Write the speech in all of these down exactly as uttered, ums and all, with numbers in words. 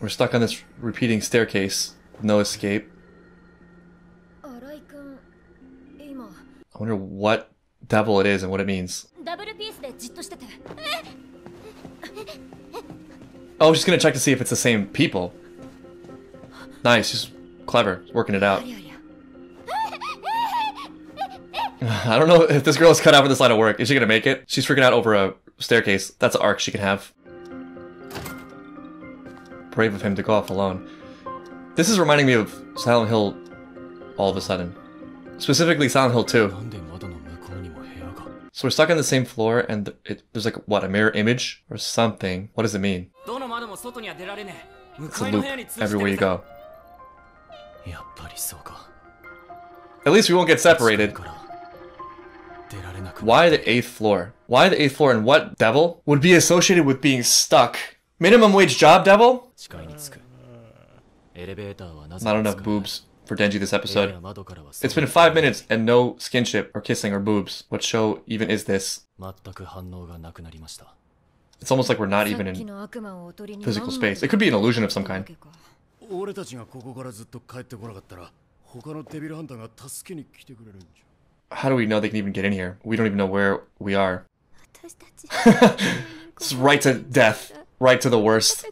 We're stuck on this repeating staircase with no escape. I wonder what devil it is and what it means. Oh, she's gonna check to see if it's the same people. Nice, she's clever, working it out. I don't know if this girl is cut out for this line of work. Is she gonna make it? She's freaking out over a staircase. That's an arc she can have. Brave of him to go off alone. This is reminding me of Silent Hill all of a sudden. Specifically Silent Hill two. So we're stuck on the same floor and it, there's like, what, a mirror image or something? What does it mean? It's a loop everywhere you go. At least we won't get separated. Why the eighth floor? Why the eighth floor and what devil would be associated with being stuck? Minimum wage job devil? Not enough boobs for Denji this episode. It's been five minutes and no skinship or kissing or boobs. What show even is this? It's almost like we're not even in physical space. It could be an illusion of some kind. How do we know they can even get in here? We don't even know where we are. It's right to death. Right to the worst.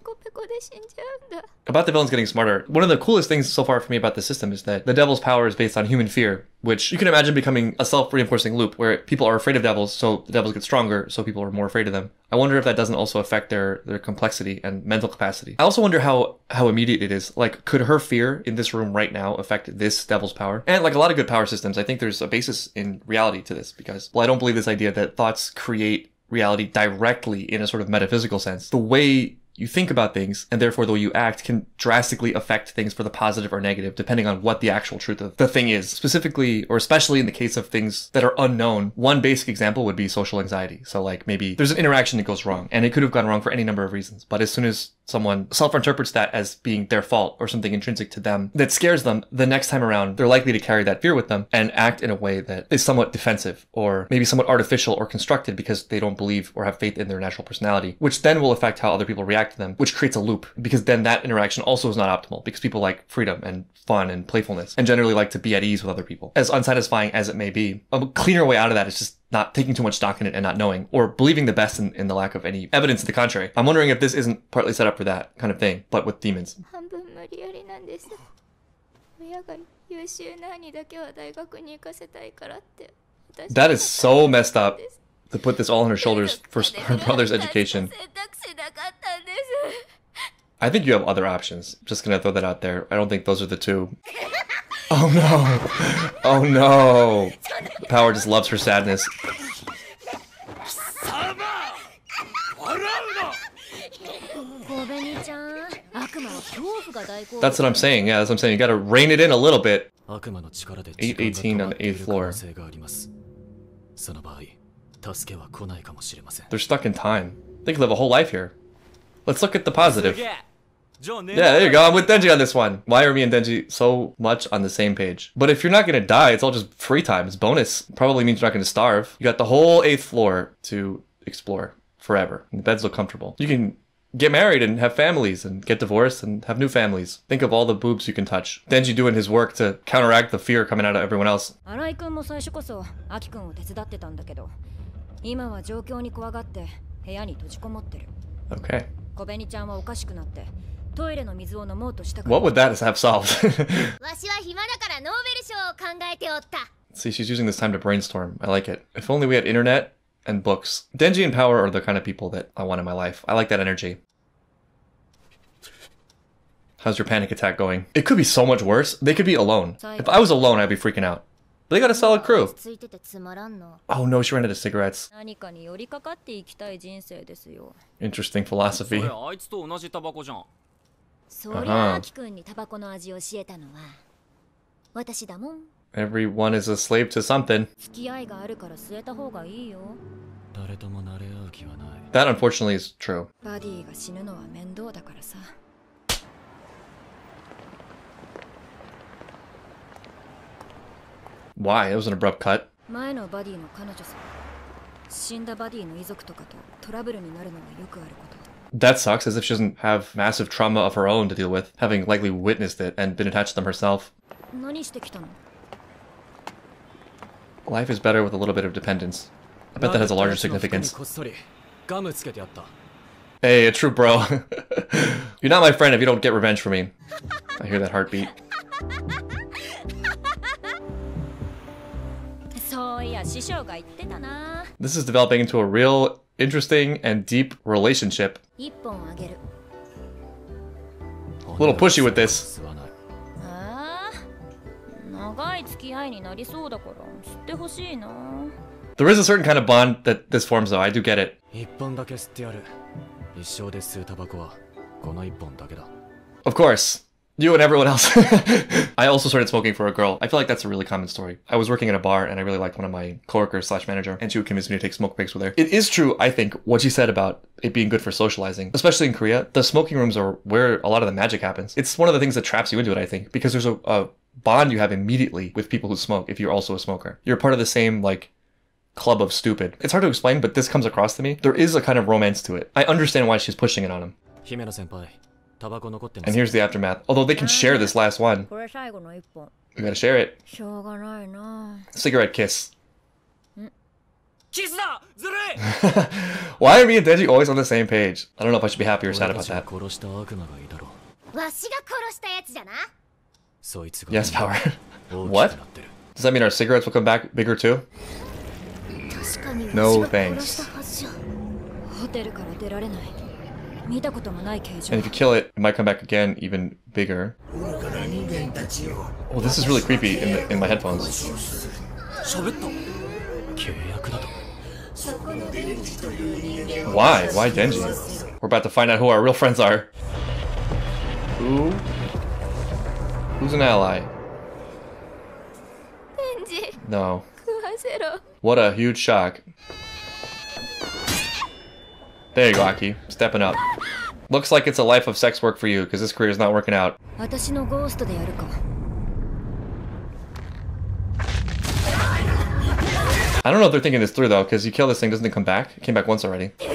About the villains getting smarter, one of the coolest things so far for me about this system is that the devil's power is based on human fear, which you can imagine becoming a self-reinforcing loop where people are afraid of devils, so the devils get stronger, so people are more afraid of them. I wonder if that doesn't also affect their, their complexity and mental capacity. I also wonder how, how immediate it is. Like, could her fear in this room right now affect this devil's power? And like a lot of good power systems, I think there's a basis in reality to this because, well, I don't believe this idea that thoughts create reality directly in a sort of metaphysical sense. The way you think about things and therefore the way you act can drastically affect things for the positive or negative depending on what the actual truth of the thing is. Specifically or especially in the case of things that are unknown, one basic example would be social anxiety. So like maybe there's an interaction that goes wrong and it could have gone wrong for any number of reasons. But as soon as someone self-interprets that as being their fault or something intrinsic to them that scares them, the next time around they're likely to carry that fear with them and act in a way that is somewhat defensive or maybe somewhat artificial or constructed because they don't believe or have faith in their natural personality, which then will affect how other people react to them, which creates a loop because then that interaction also is not optimal because people like freedom and fun and playfulness and generally like to be at ease with other people. As unsatisfying as it may be, a cleaner way out of that is just not taking too much stock in it and not knowing or believing the best in, in the lack of any evidence to the contrary. I'm wondering if this isn't partly set up for that kind of thing, but with demons. That is so messed up. To put this all on her shoulders for her brother's education. I think you have other options. Just gonna throw that out there. I don't think those are the two. Oh no! Oh no! Power just loves her sadness. That's what I'm saying, yeah, that's what I'm saying. You gotta rein it in a little bit. eight eighteen on the eighth floor. They're stuck in time. They could live a whole life here. Let's look at the positive. Yeah, there you go. I'm with Denji on this one. Why are me and Denji so much on the same page? But if you're not going to die, it's all just free time. It's bonus. Probably means you're not going to starve. You got the whole eighth floor to explore forever. And the beds look comfortable. You can get married and have families and get divorced and have new families. Think of all the boobs you can touch. Denji doing his work to counteract the fear coming out of everyone else. Okay. What would that have solved? See, she's using this time to brainstorm. I like it. If only we had internet and books. Denji and Power are the kind of people that I want in my life. I like that energy. How's your panic attack going? It could be so much worse. They could be alone. If I was alone, I'd be freaking out. They got a solid crew. Oh no, she ran out of cigarettes. Interesting philosophy. Uh-huh. Everyone is a slave to something. That unfortunately is true. Why? It was an abrupt cut. That sucks, as if she doesn't have massive trauma of her own to deal with, having likely witnessed it and been attached to them herself. Life is better with a little bit of dependence. I bet that has a larger significance. Hey, a true bro. You're not my friend if you don't get revenge for me. I hear that heartbeat. This is developing into a real interesting and deep relationship. A little pushy with this. There is a certain kind of bond that this forms though, I do get it. Of course. You and everyone else. I also started smoking for a girl. I feel like that's a really common story. I was working at a bar and I really liked one of my coworkers slash manager, and she would convince me to take smoke breaks with her. It is true, I think, what she said about it being good for socializing. Especially in Korea, the smoking rooms are where a lot of the magic happens. It's one of the things that traps you into it, I think, because there's a, a bond you have immediately with people who smoke if you're also a smoker. You're part of the same, like, club of stupid. It's hard to explain, but this comes across to me. There is a kind of romance to it. I understand why she's pushing it on him. Himeno-senpai. And here's the aftermath. Although they can share this last one. We gotta share it. Cigarette kiss. Why are me and Deji always on the same page? I don't know if I should be happy or sad about that. Yes, power. What? Does that mean our cigarettes will come back bigger too? No thanks. And if you kill it, it might come back again, even bigger. Oh, this is really creepy in, the, in my headphones. Why? Why Denji? We're about to find out who our real friends are. Who? Who's an ally? No. What a huge shock. There you go, Aki. Stepping up. Looks like it's a life of sex work for you, because this career is not working out. I don't know if they're thinking this through, though, because you kill this thing, doesn't it come back? It came back once already. Yeah,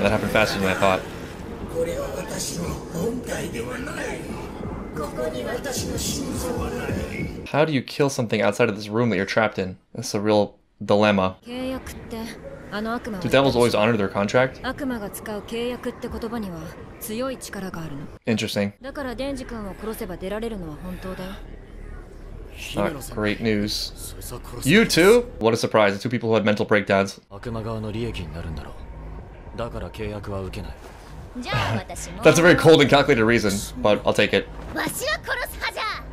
that happened faster than I thought. How do you kill something outside of this room that you're trapped in? That's a real dilemma. Do devils always honor their contract? Interesting. Not great news. You too? What a surprise, the two people who had mental breakdowns. That's a very cold and calculated reason, but I'll take it.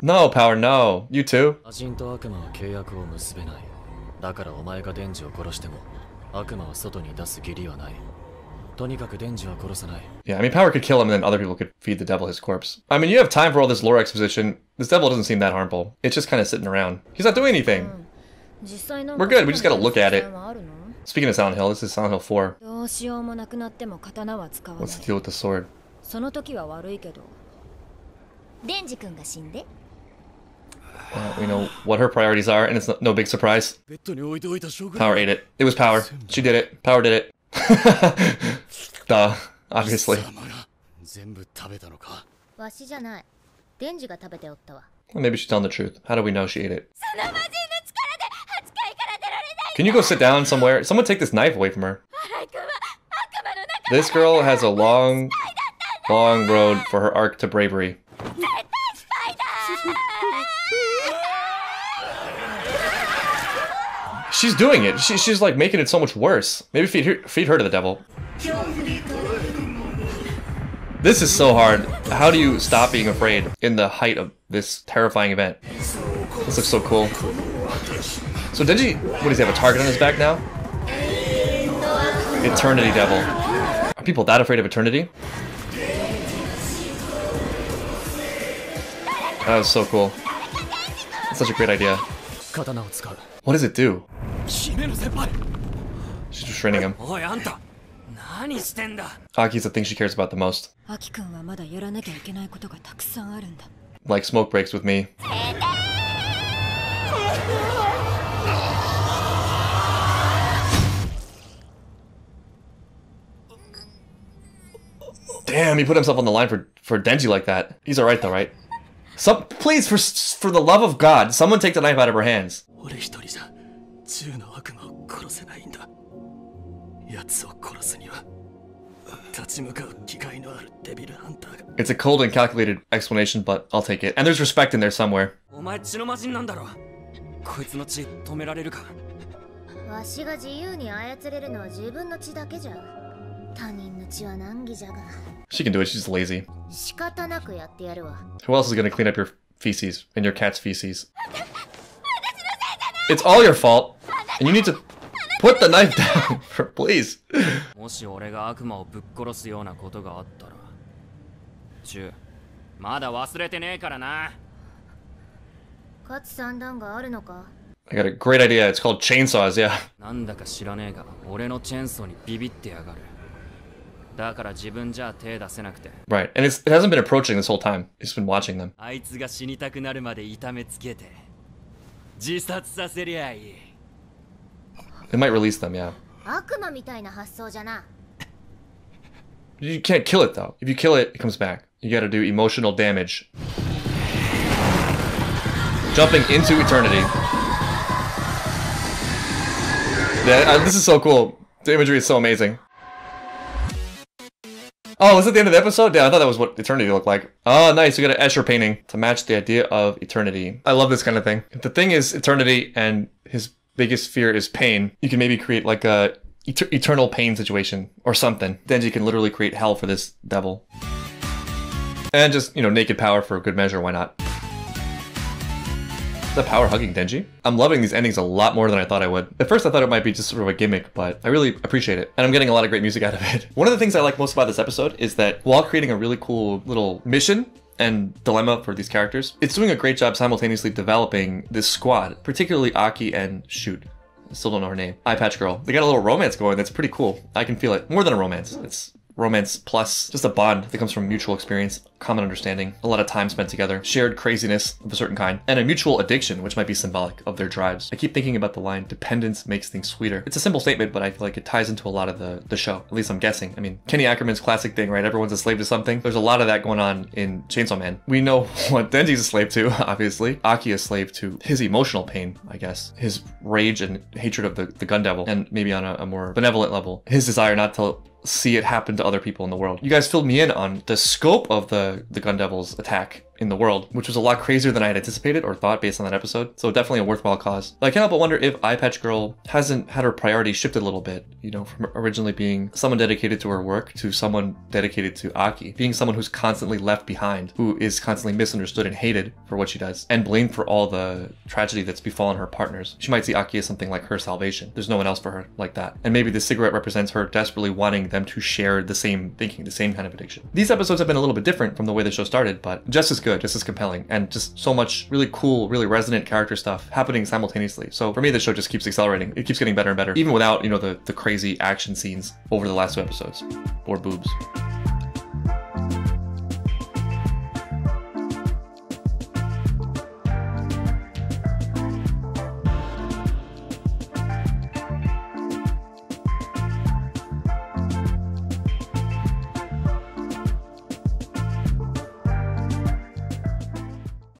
No, Power, no. You too? Yeah, I mean, Power could kill him and then other people could feed the devil his corpse. I mean, you have time for all this lore exposition. This devil doesn't seem that harmful. It's just kind of sitting around. He's not doing anything. We're good, we just gotta look at it. Speaking of Silent Hill, this is Silent Hill four. What's the deal with the sword? Uh, we know what her priorities are, and it's no, no big surprise. Power ate it. It was Power. She did it. Power did it. Duh. Obviously. Well, maybe she's telling the truth. How do we know she ate it? Can you go sit down somewhere? Someone take this knife away from her. This girl has a long, long road for her arc to bravery. She's doing it. She, she's like making it so much worse. Maybe feed her, feed her to the devil. This is so hard. How do you stop being afraid in the height of this terrifying event? This looks so cool. So Denji, what does he have, a target on his back now? Eternity Devil. Are people that afraid of eternity? That was so cool. That's such a great idea. What does it do? She's restraining him. Aki's the thing she cares about the most. Like smoke breaks with me. Damn, he put himself on the line for, for Denji like that. He's alright though, right? Some, please, for, for the love of God, someone take the knife out of her hands. It's a cold and calculated explanation, but I'll take it. And there's respect in there somewhere. She can do it, she's lazy. Who else is gonna clean up your feces and your cat's feces? It's all your fault, and you need to put the knife down, please. I got a great idea. It's called chainsaws, yeah. Right, and it's, it hasn't been approaching this whole time. It's been watching them. They might release them, yeah. You can't kill it, though. If you kill it, it comes back. You gotta do emotional damage. Jumping into eternity. Yeah, uh, this is so cool. The imagery is so amazing. Oh, is it the end of the episode? Yeah, I thought that was what eternity looked like. Oh, nice. We got an Escher painting to match the idea of eternity. I love this kind of thing. If the thing is eternity and his biggest fear is pain, you can maybe create like a et eternal pain situation or something. Denji can literally create hell for this devil. And just, you know, naked power for a good measure, why not? The power hugging Denji. I'm loving these endings a lot more than I thought I would. At first I thought it might be just sort of a gimmick, but I really appreciate it. And I'm getting a lot of great music out of it. One of the things I like most about this episode is that while creating a really cool little mission and dilemma for these characters, it's doing a great job simultaneously developing this squad, particularly Aki and shoot, I still don't know her name, Eye Patch Girl. They got a little romance going that's pretty cool. I can feel it. More than a romance. It's romance plus just a bond that comes from mutual experience, common understanding, a lot of time spent together, shared craziness of a certain kind, and a mutual addiction, which might be symbolic of their drives. I keep thinking about the line, dependence makes things sweeter. It's a simple statement, but I feel like it ties into a lot of the, the show, at least I'm guessing. I mean, Kenny Ackerman's classic thing, right? Everyone's a slave to something. There's a lot of that going on in Chainsaw Man. We know what Denji's a slave to, obviously. Aki is a slave to his emotional pain, I guess. His rage and hatred of the, the Gun Devil, and maybe on a, a more benevolent level. His desire not to see it happen to other people in the world. You guys filled me in on the scope of the, the Gun Devil's attack in the world, which was a lot crazier than I had anticipated or thought based on that episode. So definitely a worthwhile cause. I can't help but wonder if Eye Patch Girl hasn't had her priorities shifted a little bit, you know, from originally being someone dedicated to her work to someone dedicated to Aki, being someone who's constantly left behind, who is constantly misunderstood and hated for what she does and blamed for all the tragedy that's befallen her partners. She might see Aki as something like her salvation. There's no one else for her like that. And maybe the cigarette represents her desperately wanting them to share the same thinking, the same kind of addiction. These episodes have been a little bit different from the way the show started, but just as good, just as compelling, and just so much really cool, really resonant character stuff happening simultaneously. So for me, the show just keeps accelerating. It keeps getting better and better, even without, you know, the, the crazy action scenes over the last two episodes. Or boobs.